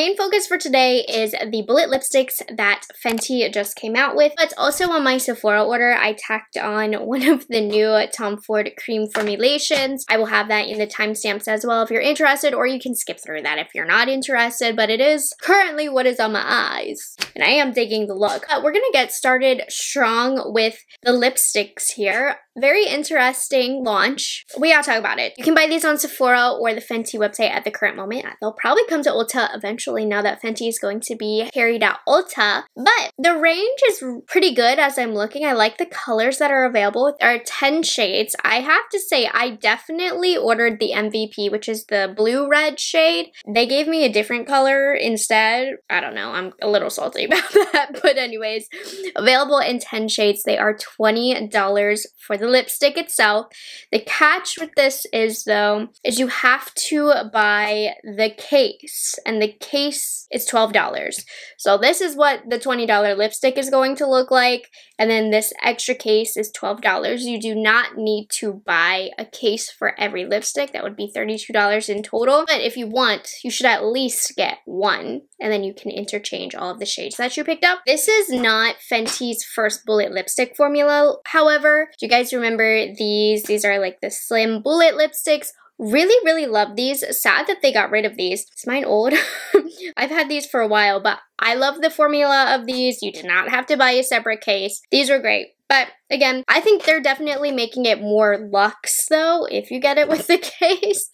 main focus for today is the bullet lipsticks that Fenty just came out with. But also on my Sephora order, I tacked on one of the new Tom Ford cream formulations. I will have that in the timestamps as well if you're interested, or you can skip through that if you're not interested, but it is currently what is on my eyes. And I am digging the look. We're gonna get started strong with the lipsticks here. Very interesting launch. We gotta talk about it. You can buy these on Sephora or the Fenty website at the current moment. They'll probably come to Ulta eventually now that Fenty is going to be carried at Ulta. But the range is pretty good as I'm looking. I like the colors that are available. There are 10 shades. I have to say, I definitely ordered the MVP, which is the blue-red shade. They gave me a different color instead. I don't know. I'm a little salty about that. But anyways, available in 10 shades. They are $20 for the lipstick itself. The catch with this is though, is you have to buy the case, and the case is $12. So this is what the $20 lipstick is going to look like, and then this extra case is $12. You do not need to buy a case for every lipstick. That would be $32 in total, but if you want, you should at least get one, and then you can interchange all of the shades that you picked up. This is not Fenty's first bullet lipstick formula, however. Do you guys remember these? These are like the slim bullet lipsticks. Really love these. Sad that they got rid of these. Is mine old? I've had these for a while, but I love the formula of these. You did not have to buy a separate case. These are great. But again, I think they're definitely making it more luxe though, if you get it with the case.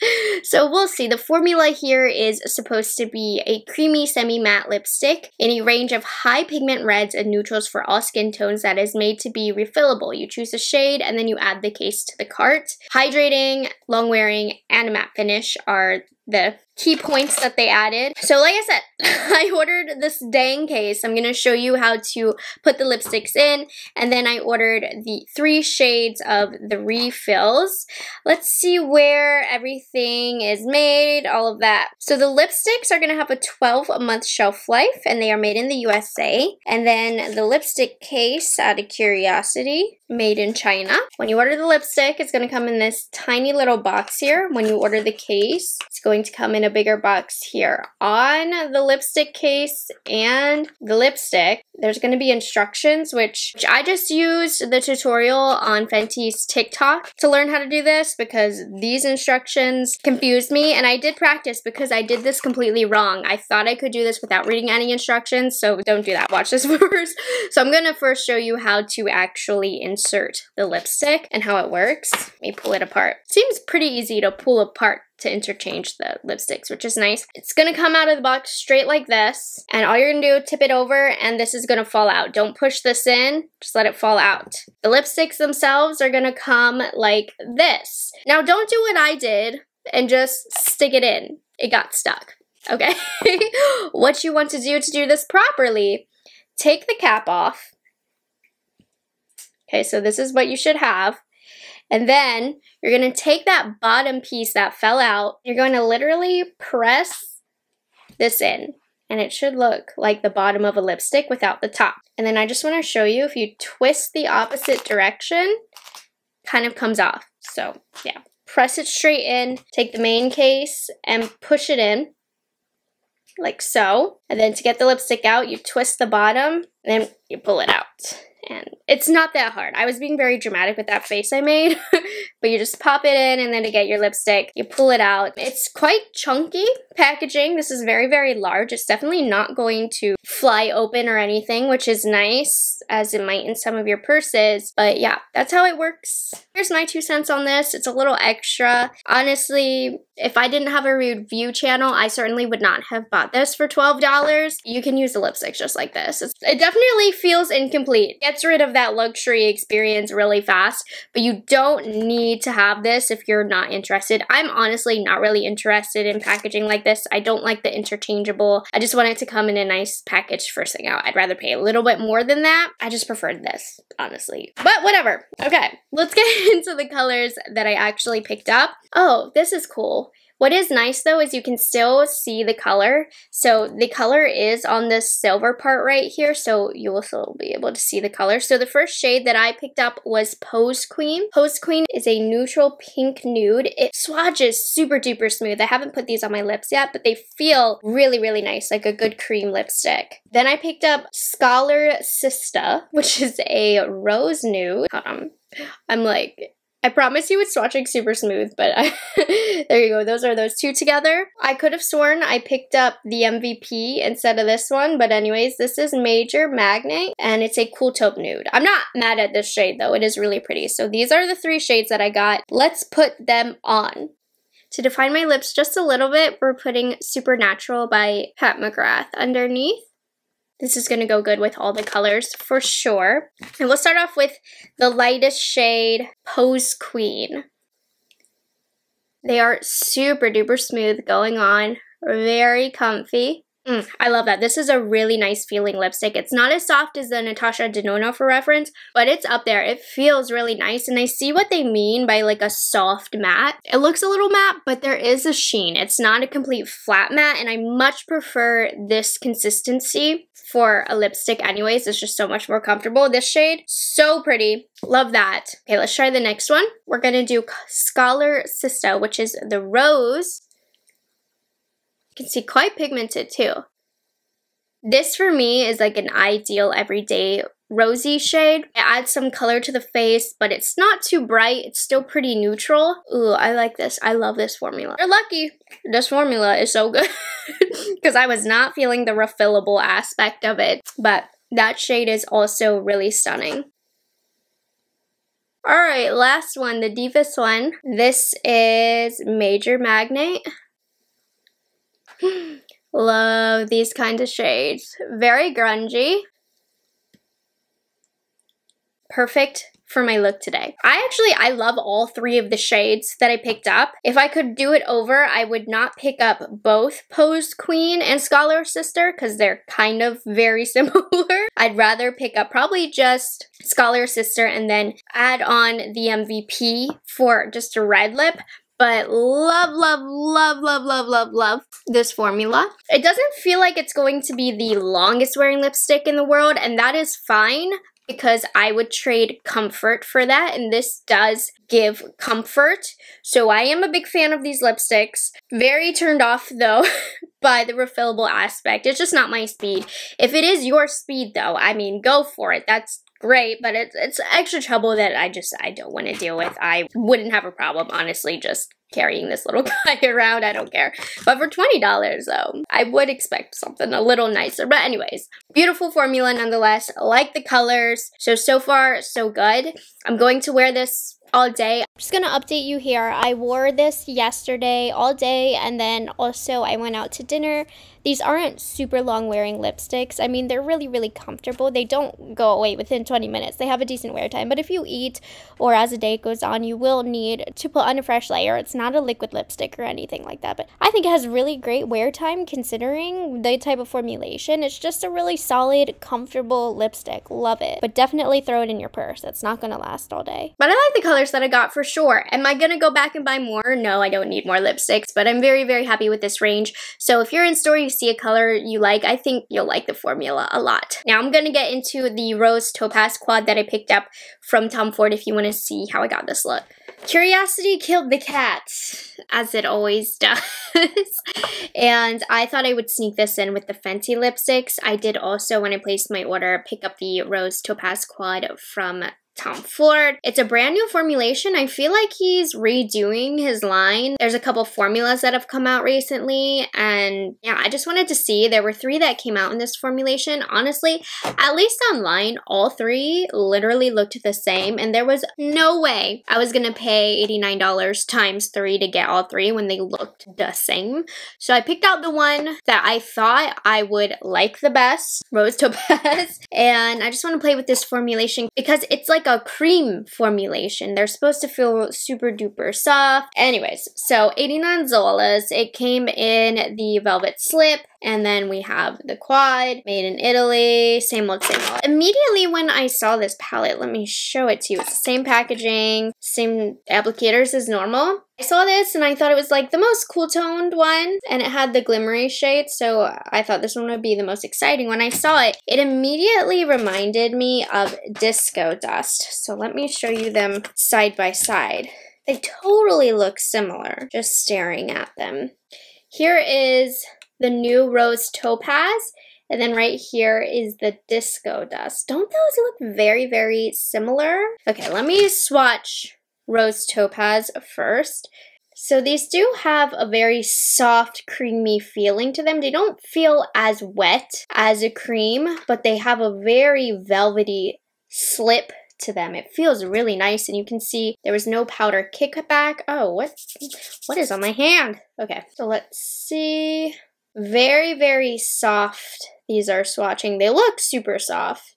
So we'll see. The formula here is supposed to be a creamy semi-matte lipstick in a range of high pigment reds and neutrals for all skin tones that is made to be refillable. You choose a shade and then you add the case to the cart. Hydrating, long-wearing, and a matte finish are the key points that they added. So like I said, I ordered this dang case. I'm gonna show you how to put the lipsticks in, and then I ordered the 3 shades of the refills. Let's see where everything is made, all of that. So the lipsticks are gonna have a 12-month shelf life, and they are made in the USA. And then the lipstick case, out of curiosity, made in China. When you order the lipstick, it's gonna come in this tiny little box here. When you order the case, it's going to come in a bigger box here. On the lipstick case and the lipstick, there's going to be instructions, which I just used the tutorial on Fenty's TikTok to learn how to do this because these instructions confused me, and I did practice because I did this completely wrong. I thought I could do this without reading any instructions, so don't do that. Watch this first. So I'm going to first show you how to actually insert the lipstick and how it works. Let me pull it apart. Seems pretty easy to pull apart to interchange the lipsticks, which is nice. It's gonna come out of the box straight like this, and all you're gonna do is tip it over, and this is gonna fall out. Don't push this in, just let it fall out. The lipsticks themselves are gonna come like this. Now don't do what I did and just stick it in. It got stuck, okay? What you want to do this properly, take the cap off. Okay, so this is what you should have. And then you're going to take that bottom piece that fell out. You're going to literally press this in, and it should look like the bottom of a lipstick without the top. And then I just want to show you, if you twist the opposite direction, kind of comes off. So yeah, press it straight in, take the main case and push it in like so. And then to get the lipstick out, you twist the bottom and then you pull it out. And it's not that hard. I was being very dramatic with that face I made, but you just pop it in, and then to get your lipstick, you pull it out. It's quite chunky packaging. This is very large. It's definitely not going to fly open or anything, which is nice, as it might in some of your purses. But yeah, that's how it works. Here's my 2 cents on this. It's a little extra. Honestly, if I didn't have a review channel, I certainly would not have bought this for $12. You can use the lipsticks just like this. It definitely feels incomplete. Gets rid of that luxury experience really fast, but you don't need to have this if you're not interested. I'm honestly not really interested in packaging like this. I don't like the interchangeable. I just want it to come in a nice package first thing out. I'd rather pay a little bit more than that. I just preferred this, honestly. But whatever. Okay, let's get into the colors that I actually picked up. Oh, this is cool. What is nice though is you can still see the color. So the color is on this silver part right here, so you will still be able to see the color. So the first shade that I picked up was Pose Queen. Pose Queen is a neutral pink nude. It swatches super duper smooth. I haven't put these on my lips yet, but they feel really, really nice, like a good cream lipstick. Then I picked up Scholar Sista, which is a rose nude. Hold on. I'm like, I promise you it's swatching super smooth, but there you go. Those are those two together. I could have sworn I picked up the MVP instead of this one, but anyways, this is Major Magnet, and it's a cool taupe nude. I'm not mad at this shade, though. It is really pretty. So these are the three shades that I got. Let's put them on. To define my lips just a little bit, we're putting Supernatural by Pat McGrath underneath. This is going to go good with all the colors for sure. And we'll start off with the lightest shade, Pose Queen. They are super duper smooth going on, very comfy. I love that. This is a really nice feeling lipstick. It's not as soft as the Natasha Denona for reference, but it's up there. It feels really nice, and I see what they mean by like a soft matte. It looks a little matte, but there is a sheen. It's not a complete flat matte, and I much prefer this consistency for a lipstick anyways. It's just so much more comfortable. This shade, so pretty. Love that. Okay, let's try the next one. We're going to do Scholar Sista, which is the rose. You can see quite pigmented too. This for me is like an ideal everyday rosy shade. It adds some color to the face, but it's not too bright. It's still pretty neutral. Ooh, I like this. I love this formula. You're lucky. This formula is so good because I was not feeling the refillable aspect of it, but that shade is also really stunning. All right, last one, the deepest one. This is Major Magnet. Love these kind of shades. Very grungy. Perfect for my look today. I love all three of the shades that I picked up. If I could do it over, I would not pick up both Pose Queen and Scholar Sista because they're kind of very similar. I'd rather pick up probably just Scholar Sista and then add on the MVP for just a red lip. But love, love, love, love, love, love, love this formula. It doesn't feel like it's going to be the longest wearing lipstick in the world, and that is fine because I would trade comfort for that, and this does give comfort. So I am a big fan of these lipsticks. Very turned off though by the refillable aspect. It's just not my speed. If it is your speed though, I mean, go for it. That's great, but it's extra trouble that I don't want to deal with. I wouldn't have a problem, honestly, just carrying this little guy around. I don't care. But for $20 though, I would expect something a little nicer. But anyways, beautiful formula nonetheless. I like the colors. So far, so good. I'm going to wear this all day. I'm just gonna update you here. I wore this yesterday all day, and then also I went out to dinner. These aren't super long wearing lipsticks. I mean, they're really, really comfortable. They don't go away within 20 minutes. They have a decent wear time, but if you eat or as the day goes on, you will need to put on a fresh layer. It's not a liquid lipstick or anything like that, but I think it has really great wear time considering the type of formulation. It's just a really solid, comfortable lipstick. Love it. But definitely throw it in your purse. It's not gonna last all day. But I like the color that I got for sure. Am I gonna go back and buy more? No, I don't need more lipsticks, but I'm very, very happy with this range. So if you're in store, you see a color you like, I think you'll like the formula a lot. Now I'm gonna get into the Rose Topaz quad that I picked up from Tom Ford if you wanna see how I got this look. Curiosity killed the cat, as it always does. And I thought I would sneak this in with the Fenty lipsticks. I did also, when I placed my order, pick up the Rose Topaz quad from Tom Ford. It's a brand new formulation. I feel like he's redoing his line. There's a couple formulas that have come out recently, and yeah, I just wanted to see. There were three that came out in this formulation. Honestly, at least online, all three literally looked the same, and there was no way I was gonna pay $89 times three to get all three when they looked the same. So I picked out the one that I thought I would like the best, Rose Topaz, and I just want to play with this formulation because it's like a cream formulation. They're supposed to feel super duper soft. Anyways, so $89. It came in the velvet slip. And then we have the Quad, made in Italy, same look, same all. Immediately when I saw this palette, let me show it to you. It's the same packaging, same applicators as normal. I saw this and I thought it was like the most cool toned one, and it had the glimmery shade, so I thought this one would be the most exciting. When I saw it, it immediately reminded me of Disco Dust. So let me show you them side by side. They totally look similar, just staring at them. Here is the new Rose Topaz, and then right here is the Disco Dust. Don't those look very, very similar? Okay, let me swatch Rose Topaz first. So these do have a very soft, creamy feeling to them. They don't feel as wet as a cream, but they have a very velvety slip to them. It feels really nice, and you can see there was no powder kickback. Oh, what is on my hand? Okay, so let's see. Very, very soft. These are swatching. They look super soft.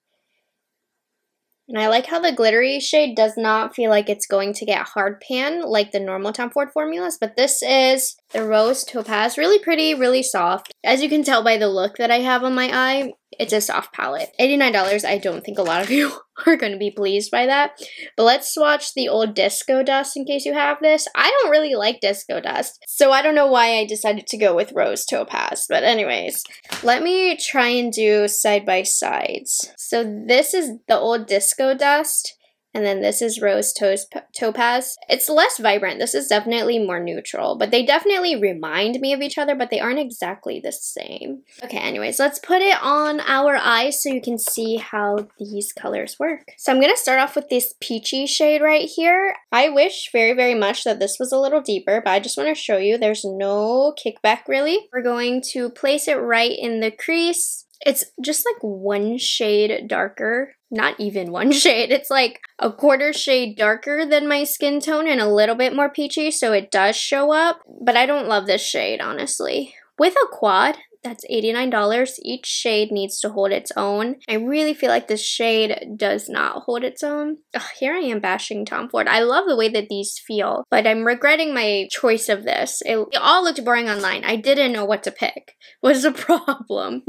And I like how the glittery shade does not feel like it's going to get hard pan like the normal Tom Ford formulas, but this is the Rose Topaz. Really pretty, really soft. As you can tell by the look that I have on my eye, it's a soft palette. $89, I don't think a lot of you are going to be pleased by that. But let's swatch the old Disco Dust in case you have this. I don't really like Disco Dust, so I don't know why I decided to go with Rose Topaz. But anyways, let me try and do side by sides. So this is the old Disco Dust, and then this is Rose Topaz. It's less vibrant. This is definitely more neutral, but they definitely remind me of each other, but they aren't exactly the same. Okay, anyways, let's put it on our eyes so you can see how these colors work. So I'm gonna start off with this peachy shade right here. I wish very, very much that this was a little deeper, but I just wanna show you there's no kickback really. We're going to place it right in the crease. It's just like one shade darker, not even one shade. It's like a quarter shade darker than my skin tone and a little bit more peachy, so it does show up. But I don't love this shade, honestly. With a quad, that's $89. Each shade needs to hold its own. I really feel like this shade does not hold its own. Ugh, here I am bashing Tom Ford. I love the way that these feel, but I'm regretting my choice of this. It all looked boring online. I didn't know what to pick. Was the problem.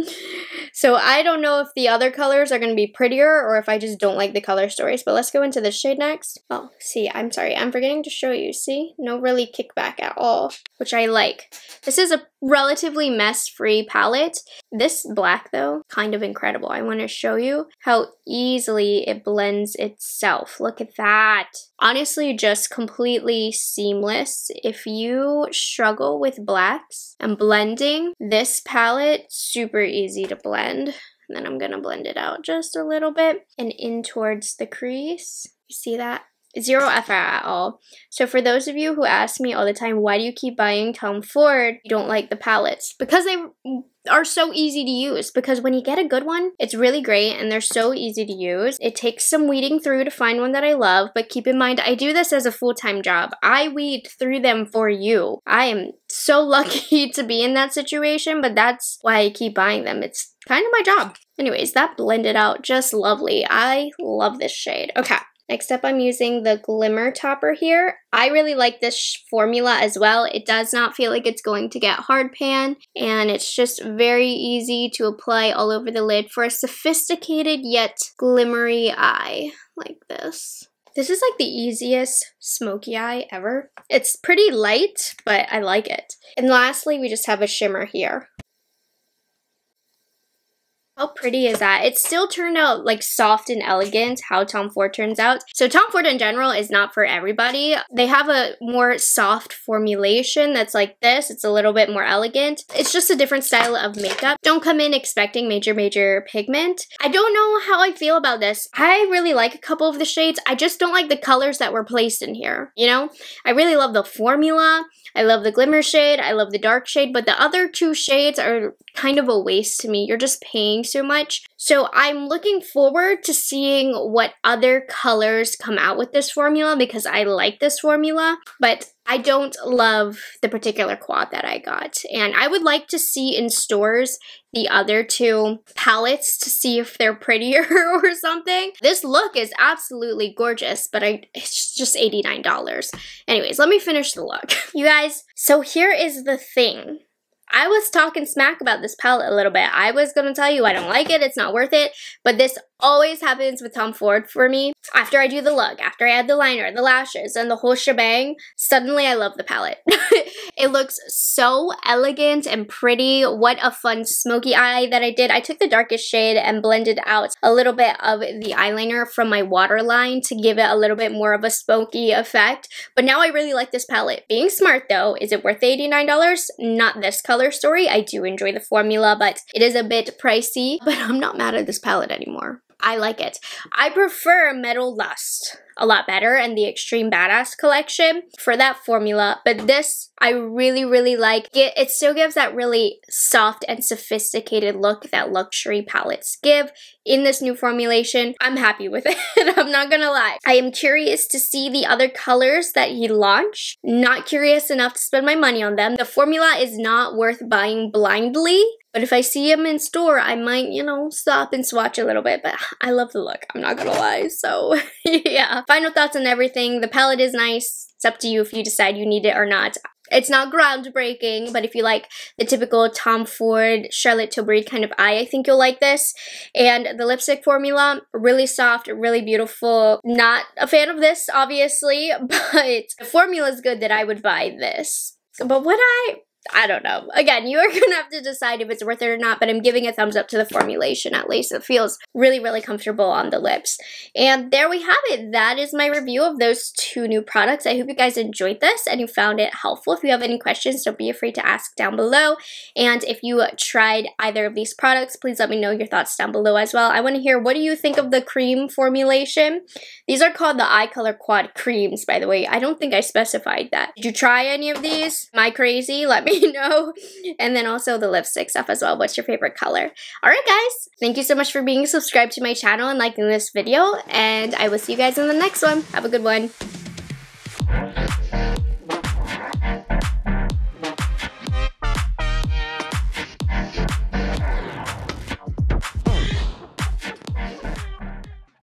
So I don't know if the other colors are going to be prettier or if I just don't like the color stories, but let's go into this shade next. Oh, see, I'm sorry. I'm forgetting to show you. See? No really kickback at all, which I like. This is a relatively mess-free palette. This black, though, kind of incredible. I want to show you how easily it blends itself. Look at that. Honestly, just completely seamless. If you struggle with blacks and blending, this palette, super easy to blend. And then I'm going to blend it out just a little bit and in towards the crease. You see that? Zero effort at all. So for those of you who ask me all the time, why do you keep buying Tom Ford? You don't like the palettes. Because they are so easy to use, because when you get a good one, it's really great and they're so easy to use. It takes some weeding through to find one that I love, but keep in mind, I do this as a full-time job. I weed through them for you. I am so lucky to be in that situation, but that's why I keep buying them. It's kind of my job. Anyways, that blended out just lovely. I love this shade. Okay. Next up, I'm using the Glimmer Topper here. I really like this formula as well. It does not feel like it's going to get hard pan, and it's just very easy to apply all over the lid for a sophisticated yet glimmery eye like this. This is like the easiest smoky eye ever. It's pretty light, but I like it. And lastly, we just have a shimmer here. How pretty is that? It still turned out like soft and elegant how Tom Ford turns out. So Tom Ford in general is not for everybody. They have a more soft formulation that's like this. It's a little bit more elegant. It's just a different style of makeup. Don't come in expecting major pigment. I don't know how I feel about this. I really like a couple of the shades. I just don't like the colors that were placed in here, you know? I really love the formula. I love the glimmer shade. I love the dark shade, but the other two shades are kind of a waste to me. You're just paying so much. So I'm looking forward to seeing what other colors come out with this formula, because I like this formula, but I don't love the particular quad that I got. And I would like to see in stores the other two palettes to see if they're prettier or something. This look is absolutely gorgeous, but it's just $89. Anyways, let me finish the look. You guys, so here is the thing. I was talking smack about this palette a little bit. I was going to tell you I don't like it, it's not worth it, but this always happens with Tom Ford for me. After I do the look, after I add the liner, the lashes, and the whole shebang, suddenly I love the palette. It looks so elegant and pretty. What a fun smoky eye that I did. I took the darkest shade and blended out a little bit of the eyeliner from my waterline to give it a little bit more of a smoky effect, but now I really like this palette. Being smart though, is it worth the $89? Not this color story. I do enjoy the formula, but it is a bit pricey, but I'm not mad at this palette anymore. I like it. I prefer Metal Lust a lot better and the Extreme Badass collection for that formula, but this I really, really like. It still gives that really soft and sophisticated look that luxury palettes give. In this new formulation, I'm happy with it. I'm not gonna lie. I am curious to see the other colors that he launched. Not curious enough to spend my money on them. The formula is not worth buying blindly, but if I see him in store, I might, you know, stop and swatch a little bit, but I love the look. I'm not gonna lie, so yeah. Final thoughts on everything. The palette is nice. It's up to you if you decide you need it or not. It's not groundbreaking, but if you like the typical Tom Ford, Charlotte Tilbury kind of eye, I think you'll like this. And the lipstick formula, really soft, really beautiful. Not a fan of this, obviously, but the formula is good that I would buy this. But would I don't know. Again, you are going to have to decide if it's worth it or not, but I'm giving a thumbs up to the formulation at least. It feels really, really comfortable on the lips. And there we have it. That is my review of those two new products. I hope you guys enjoyed this and you found it helpful. If you have any questions, don't be afraid to ask down below. And if you tried either of these products, please let me know your thoughts down below as well. I want to hear, what do you think of the cream formulation? These are called the Eye Color Quad Creams, by the way. I don't think I specified that. Did you try any of these? Am I crazy? Let me know. And then also the lipstick stuff as well. What's your favorite color? All right, guys. Thank you so much for being subscribed to my channel and liking this video. And I will see you guys in the next one. Have a good one.